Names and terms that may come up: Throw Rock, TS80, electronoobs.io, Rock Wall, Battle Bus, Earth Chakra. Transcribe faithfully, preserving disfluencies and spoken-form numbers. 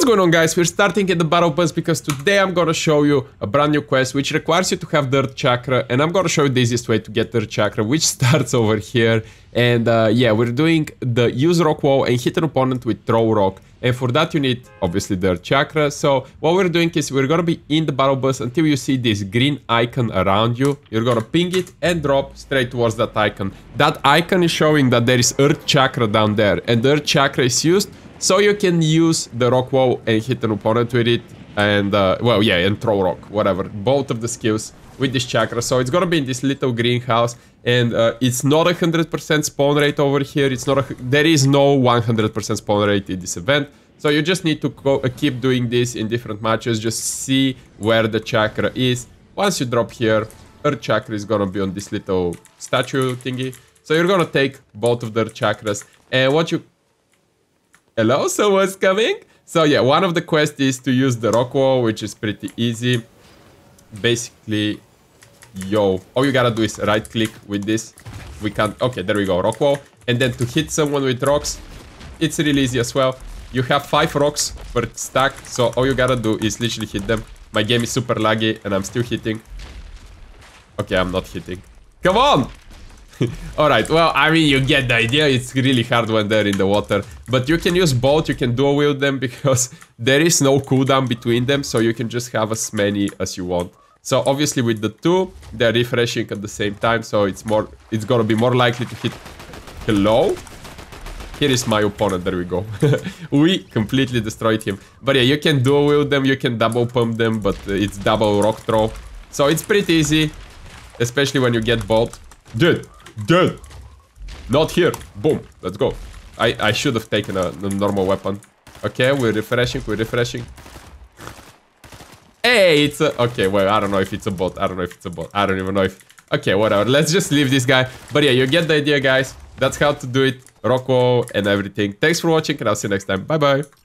What's going on, guys? We're starting at the Battle Bus because today I'm gonna show you a brand new quest which requires you to have the Earth Chakra, and I'm gonna show you the easiest way to get the Earth Chakra, which starts over here. And uh, yeah, we're doing the use Rock Wall and hit an opponent with Throw Rock, and for that you need obviously the Earth Chakra. So what we're doing is we're gonna be in the Battle Bus until you see this green icon around you. You're gonna ping it and drop straight towards that icon. That icon is showing that there is Earth Chakra down there, and the Earth Chakra is used so you can use the Rock Wall and hit an opponent with it, and uh, well, yeah, and throw rock, whatever, both of the skills with this chakra. So it's gonna be in this little greenhouse, and uh, it's not a hundred percent spawn rate over here. It's not a, there is no one hundred percent spawn rate in this event. So you just need to go, uh, keep doing this in different matches. Just see where the chakra is. Once you drop here, Earth Chakra is gonna be on this little statue thingy. So you're gonna take both of the chakras, and what you Hello, so what's coming? So yeah, one of the quests is to use the Rock Wall, which is pretty easy. Basically, yo, all you gotta do is right click with this. We can't, okay, there we go, Rock Wall. And then to hit someone with rocks, it's really easy as well. You have five rocks per stack, so all you gotta do is literally hit them. My game is super laggy and I'm still hitting. Okay, I'm not hitting. Come on! Alright, well, I mean, you get the idea. It's really hard when they're in the water. But you can use both, you can dual wield them, because there is no cooldown between them, so you can just have as many as you want. So obviously with the two, they're refreshing at the same time, so it's more, it's gonna be more likely to hit. Hello? Here is my opponent, there we go. We completely destroyed him. But yeah, you can dual wield them, you can double pump them, but it's double rock throw. So it's pretty easy, especially when you get both. Dude! Dead. Not here. Boom. Let's go. I, I should have taken a, a normal weapon. Okay, we're refreshing. We're refreshing. Hey, it's a... Okay, well, I don't know if it's a bot. I don't know if it's a bot. I don't even know if... Okay, whatever. Let's just leave this guy. But yeah, you get the idea, guys. That's how to do it. Rock Wall and everything. Thanks for watching, and I'll see you next time. Bye-bye.